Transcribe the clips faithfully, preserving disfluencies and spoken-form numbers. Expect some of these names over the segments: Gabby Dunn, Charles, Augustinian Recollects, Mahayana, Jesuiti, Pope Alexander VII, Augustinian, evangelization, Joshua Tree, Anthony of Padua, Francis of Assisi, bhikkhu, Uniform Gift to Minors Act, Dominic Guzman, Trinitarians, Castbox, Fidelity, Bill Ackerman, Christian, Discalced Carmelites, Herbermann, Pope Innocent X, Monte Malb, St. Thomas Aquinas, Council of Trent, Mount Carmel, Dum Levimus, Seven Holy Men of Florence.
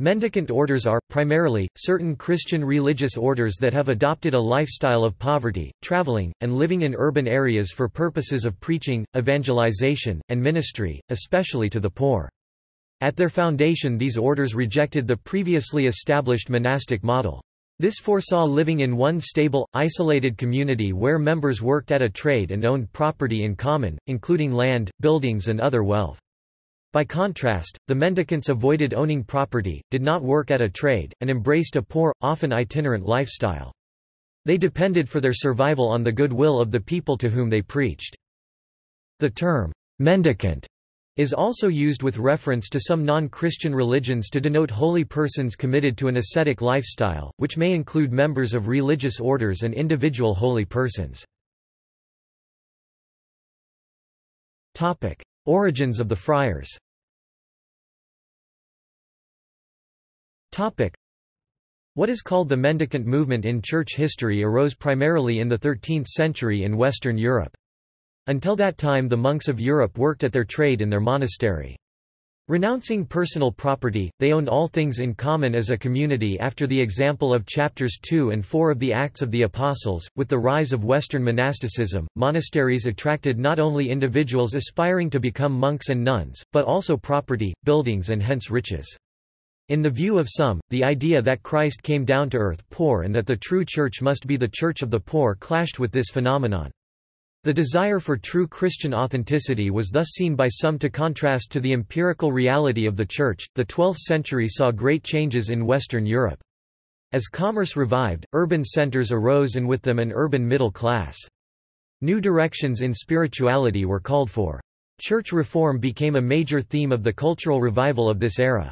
Mendicant orders are, primarily, certain Christian religious orders that have adopted a lifestyle of poverty, traveling, and living in urban areas for purposes of preaching, evangelization, and ministry, especially to the poor. At their foundation, these orders rejected the previously established monastic model. This foresaw living in one stable, isolated community where members worked at a trade and owned property in common, including land, buildings and other wealth. By contrast, the mendicants avoided owning property, did not work at a trade, and embraced a poor, often itinerant lifestyle. They depended for their survival on the goodwill of the people to whom they preached. The term, mendicant, is also used with reference to some non-Christian religions to denote holy persons committed to an ascetic lifestyle, which may include members of religious orders and individual holy persons. Topic: Origins of the Friars. Topic: What is called the mendicant movement in church history arose primarily in the thirteenth century in Western Europe. Until that time, the monks of Europe worked at their trade in their monastery. Renouncing personal property, they owned all things in common as a community after the example of chapters two and four of the Acts of the Apostles. With the rise of Western monasticism, monasteries attracted not only individuals aspiring to become monks and nuns, but also property, buildings, and hence riches. In the view of some, the idea that Christ came down to earth poor and that the true church must be the church of the poor clashed with this phenomenon. The desire for true Christian authenticity was thus seen by some to contrast to the empirical reality of the Church. The twelfth century saw great changes in Western Europe. As commerce revived, urban centers arose and with them an urban middle class. New directions in spirituality were called for. Church reform became a major theme of the cultural revival of this era.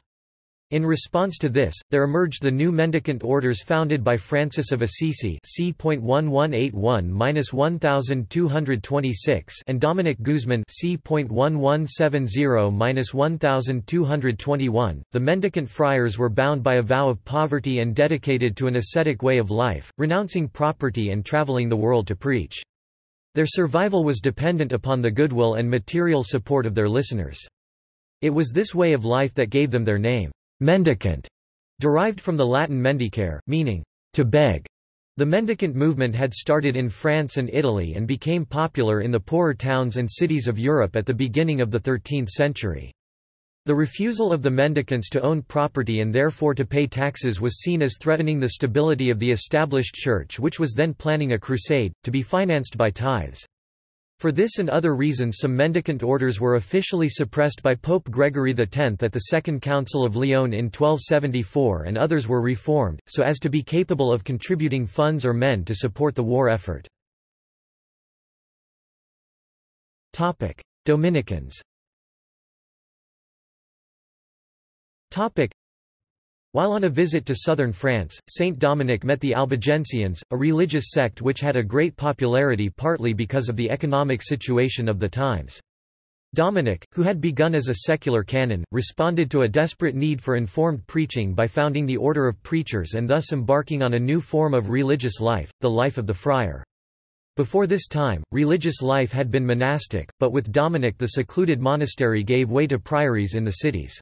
In response to this, there emerged the new mendicant orders founded by Francis of Assisi (c eleven eighty-one to twelve twenty-six) and Dominic Guzman (c eleven seventy to twelve twenty-one). The mendicant friars were bound by a vow of poverty and dedicated to an ascetic way of life, renouncing property and traveling the world to preach. Their survival was dependent upon the goodwill and material support of their listeners. It was this way of life that gave them their name. Mendicant, derived from the Latin mendicare, meaning, to beg. The mendicant movement had started in France and Italy and became popular in the poorer towns and cities of Europe at the beginning of the thirteenth century. The refusal of the mendicants to own property and therefore to pay taxes was seen as threatening the stability of the established church, which was then planning a crusade, to be financed by tithes. For this and other reasons, some mendicant orders were officially suppressed by Pope Gregory the tenth at the Second Council of Lyon in twelve seventy-four, and others were reformed, so as to be capable of contributing funds or men to support the war effort. Dominicans. While on a visit to southern France, Saint Dominic met the Albigensians, a religious sect which had a great popularity partly because of the economic situation of the times. Dominic, who had begun as a secular canon, responded to a desperate need for informed preaching by founding the Order of Preachers and thus embarking on a new form of religious life, the life of the friar. Before this time, religious life had been monastic, but with Dominic the secluded monastery gave way to priories in the cities.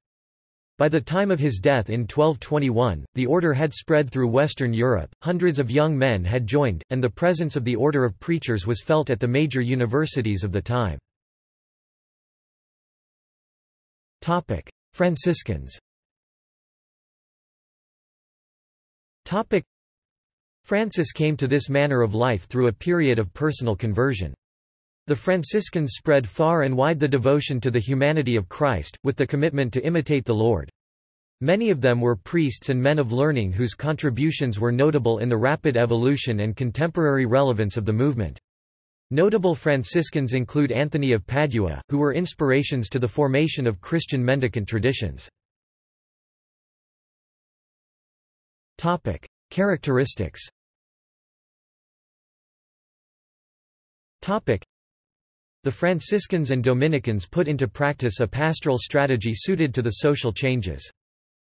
By the time of his death in twelve twenty-one, the order had spread through Western Europe, hundreds of young men had joined, and the presence of the Order of Preachers was felt at the major universities of the time. Franciscans. Francis came to this manner of life through a period of personal conversion. The Franciscans spread far and wide the devotion to the humanity of Christ, with the commitment to imitate the Lord. Many of them were priests and men of learning whose contributions were notable in the rapid evolution and contemporary relevance of the movement. Notable Franciscans include Anthony of Padua, who were inspirations to the formation of Christian mendicant traditions. Topic: Characteristics. Topic: The Franciscans and Dominicans put into practice a pastoral strategy suited to the social changes.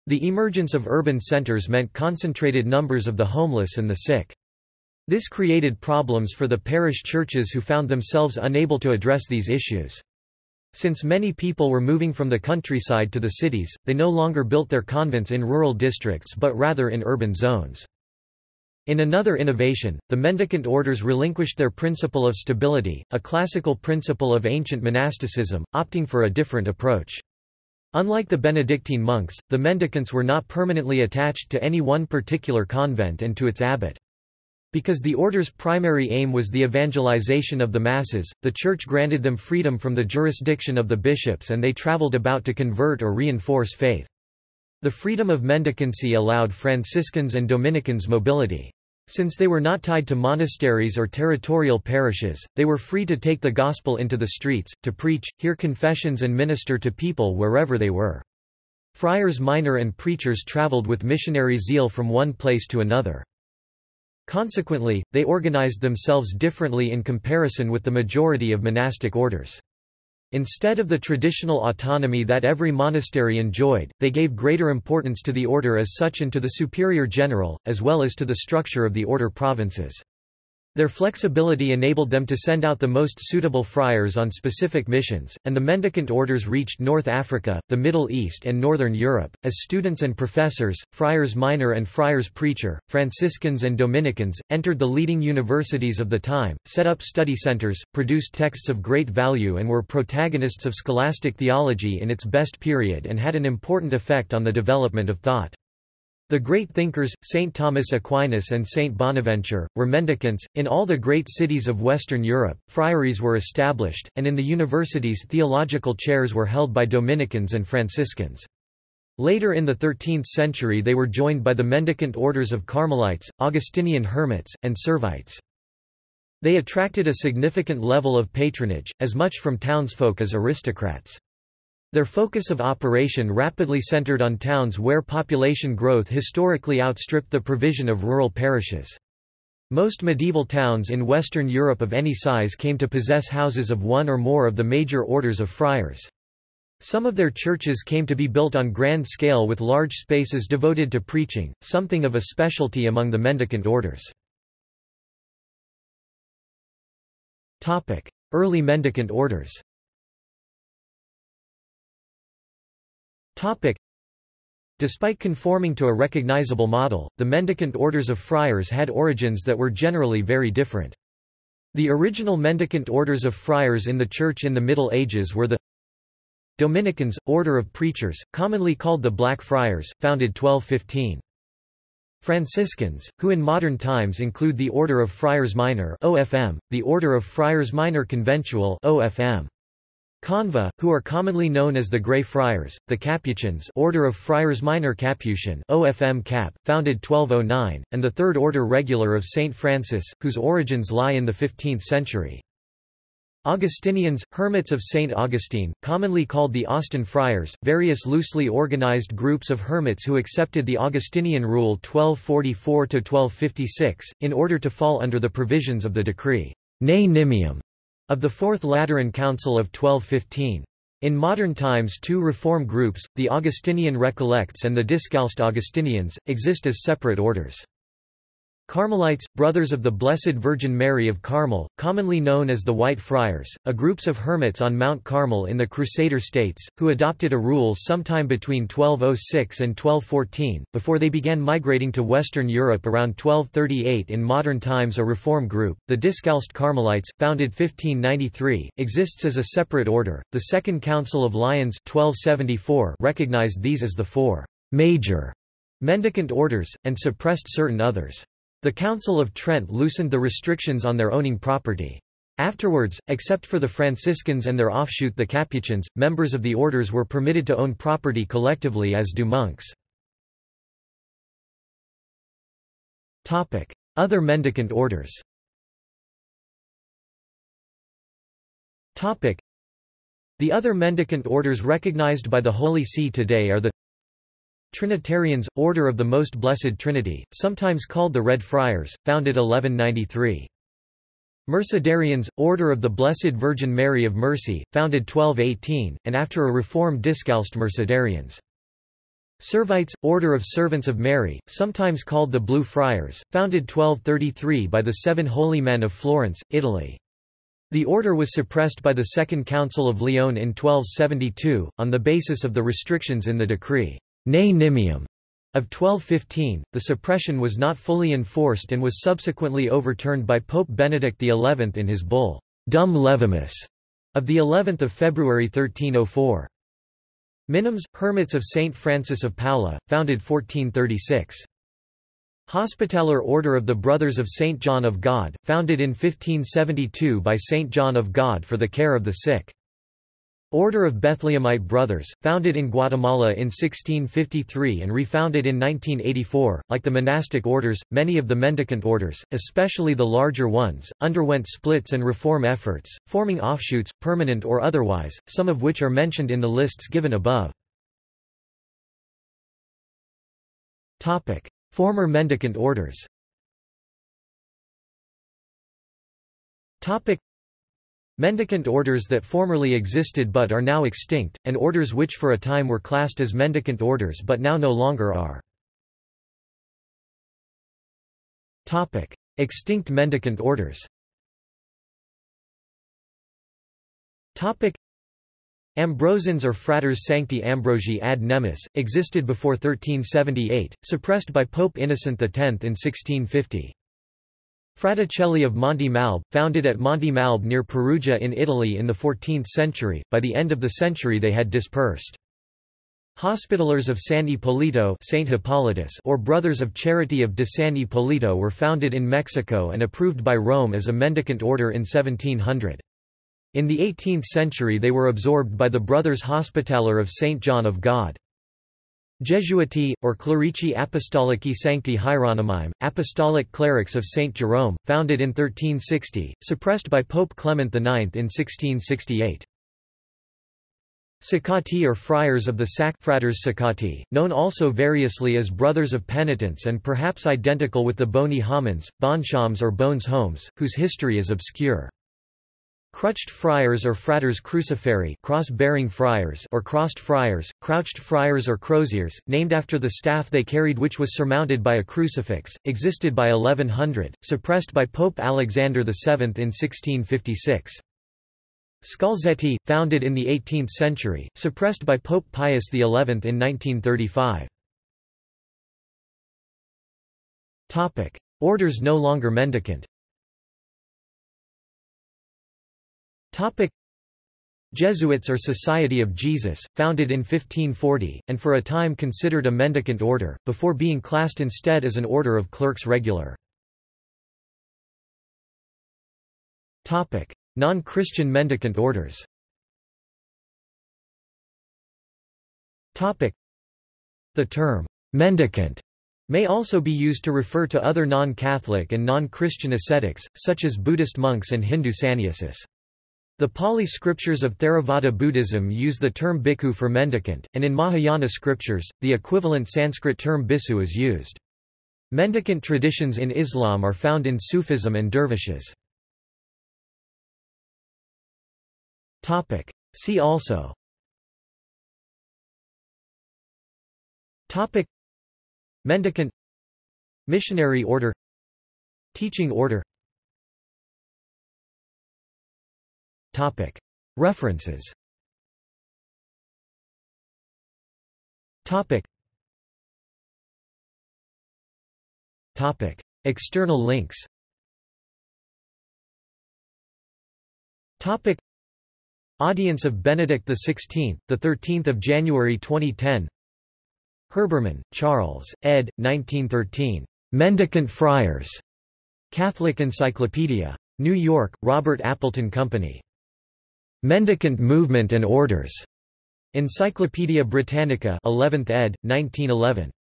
The emergence of urban centers meant concentrated numbers of the homeless and the sick. This created problems for the parish churches, who found themselves unable to address these issues. Since many people were moving from the countryside to the cities, they no longer built their convents in rural districts but rather in urban zones. In another innovation, the mendicant orders relinquished their principle of stability, a classical principle of ancient monasticism, opting for a different approach. Unlike the Benedictine monks, the mendicants were not permanently attached to any one particular convent and to its abbot. Because the order's primary aim was the evangelization of the masses, the Church granted them freedom from the jurisdiction of the bishops and they traveled about to convert or reinforce faith. The freedom of mendicancy allowed Franciscans and Dominicans mobility. Since they were not tied to monasteries or territorial parishes, they were free to take the gospel into the streets, to preach, hear confessions and minister to people wherever they were. Friars minor and preachers traveled with missionary zeal from one place to another. Consequently, they organized themselves differently in comparison with the majority of monastic orders. Instead of the traditional autonomy that every monastery enjoyed, they gave greater importance to the order as such and to the superior general, as well as to the structure of the order provinces. Their flexibility enabled them to send out the most suitable friars on specific missions, and the mendicant orders reached North Africa, the Middle East and Northern Europe. As students and professors, friars minor and friars preacher, Franciscans and Dominicans, entered the leading universities of the time, set up study centers, produced texts of great value and were protagonists of scholastic theology in its best period and had an important effect on the development of thought. The great thinkers, Saint Thomas Aquinas and Saint Bonaventure, were mendicants. In all the great cities of Western Europe, friaries were established, and in the universities theological chairs were held by Dominicans and Franciscans. Later in the thirteenth century they were joined by the mendicant orders of Carmelites, Augustinian hermits, and Servites. They attracted a significant level of patronage, as much from townsfolk as aristocrats. Their focus of operation rapidly centered on towns where population growth historically outstripped the provision of rural parishes. Most medieval towns in Western Europe of any size came to possess houses of one or more of the major orders of friars. Some of their churches came to be built on grand scale with large spaces devoted to preaching, something of a specialty among the mendicant orders. Topic: Early mendicant orders. Despite conforming to a recognizable model, the mendicant orders of friars had origins that were generally very different. The original mendicant orders of friars in the Church in the Middle Ages were the Dominicans, Order of Preachers, commonly called the Black Friars, founded twelve fifteen. Franciscans, who in modern times include the Order of Friars Minor (O F M), the Order of Friars Minor Conventual (O F M). Conva, who are commonly known as the Grey Friars, the Capuchins, Order of Friars Minor Capuchin (O F M Cap), founded twelve oh nine, and the Third Order Regular of Saint Francis, whose origins lie in the fifteenth century. Augustinians, hermits of Saint Augustine, commonly called the Austin Friars, various loosely organized groups of hermits who accepted the Augustinian rule twelve forty-four to twelve fifty-six, in order to fall under the provisions of the decree Ne Nimium of the Fourth Lateran Council of twelve fifteen. In modern times two reform groups, the Augustinian Recollects and the Discalced Augustinians, exist as separate orders. Carmelites, Brothers of the Blessed Virgin Mary of Carmel, commonly known as the White Friars, a group of hermits on Mount Carmel in the Crusader states, who adopted a rule sometime between twelve oh six and twelve fourteen, before they began migrating to Western Europe around twelve thirty-eight. In modern times a reform group, the Discalced Carmelites, founded fifteen ninety-three, exists as a separate order. The Second Council of Lyon twelve seventy-four recognized these as the four major mendicant orders, and suppressed certain others. The Council of Trent loosened the restrictions on their owning property. Afterwards, except for the Franciscans and their offshoot the Capuchins, members of the orders were permitted to own property collectively as do monks. Topic: Other mendicant orders. Topic: The other mendicant orders recognized by the Holy See today are the Trinitarians, Order of the Most Blessed Trinity, sometimes called the Red Friars, founded eleven ninety-three. Mercedarians, Order of the Blessed Virgin Mary of Mercy, founded twelve eighteen, and after a reform Discalced Mercedarians. Servites, Order of Servants of Mary, sometimes called the Blue Friars, founded twelve thirty-three by the Seven Holy Men of Florence, Italy. The order was suppressed by the Second Council of Lyon in twelve seventy-two, on the basis of the restrictions in the decree Ne Nimium of twelve fifteen. The suppression was not fully enforced and was subsequently overturned by Pope Benedict the eleventh in his bull, Dum Levimus, of of February thirteen oh four. Minims, Hermits of Saint Francis of Paola, founded fourteen thirty-six. Hospitaller Order of the Brothers of Saint John of God, founded in fifteen seventy-two by Saint John of God for the care of the sick. Order of Bethlehemite Brothers, founded in Guatemala in sixteen fifty-three and refounded in nineteen eighty-four. Like the monastic orders, many of the mendicant orders, especially the larger ones, underwent splits and reform efforts, forming offshoots, permanent or otherwise, some of which are mentioned in the lists given above. Former mendicant orders. Mendicant orders that formerly existed but are now extinct, and orders which for a time were classed as mendicant orders but now no longer are. Extinct mendicant orders. Ambrosins or Fraters Sancti Ambrosii ad Nemis, existed before thirteen seventy-eight, suppressed by Pope Innocent the tenth in sixteen fifty. Fraticelli of Monte Malb, founded at Monte Malb near Perugia in Italy in the fourteenth century, by the end of the century they had dispersed. Hospitallers of San Ippolito Saint Hippolytus or Brothers of Charity of de San Ippolito were founded in Mexico and approved by Rome as a mendicant order in seventeen hundred. In the eighteenth century they were absorbed by the Brothers Hospitaller of Saint John of God. Jesuiti, or Clerici Apostolici Sancti Hieronymim, Apostolic Clerics of Saint Jerome, founded in thirteen sixty, suppressed by Pope Clement the ninth in sixteen sixty-eight. Sacati or Friars of the Sac Fraters Sacati, known also variously as Brothers of Penitence and perhaps identical with the Boni Homins, Bonshams or Bones Homes, whose history is obscure. Crutched friars or fraters cruciferi, cross-bearing friars or crossed friars, crouched friars or croziers, named after the staff they carried which was surmounted by a crucifix, existed by eleven hundred, suppressed by Pope Alexander the seventh in sixteen fifty-six. Scalzetti, founded in the eighteenth century, suppressed by Pope Pius the eleventh in nineteen thirty-five. Topic: Orders no longer mendicant. Topic: Jesuits or Society of Jesus, founded in fifteen forty, and for a time considered a mendicant order, before being classed instead as an order of clerks regular. Topic: Non-Christian mendicant orders. Topic: The term mendicant may also be used to refer to other non-Catholic and non-Christian ascetics, such as Buddhist monks and Hindu sannyasis. The Pali scriptures of Theravada Buddhism use the term bhikkhu for mendicant, and in Mahayana scriptures, the equivalent Sanskrit term bisu is used. Mendicant traditions in Islam are found in Sufism and dervishes. See also Mendicant, Missionary order, Teaching order. Topic. References. Topic. Topic. External links. Topic. Audience of Benedict the sixteenth, the thirteenth of January twenty ten. Herbermann, Charles, ed. nineteen thirteen. Mendicant Friars. Catholic Encyclopedia. New York, Robert Appleton Company. Mendicant Movement and Orders. Encyclopædia Britannica, eleventh ed., nineteen eleven.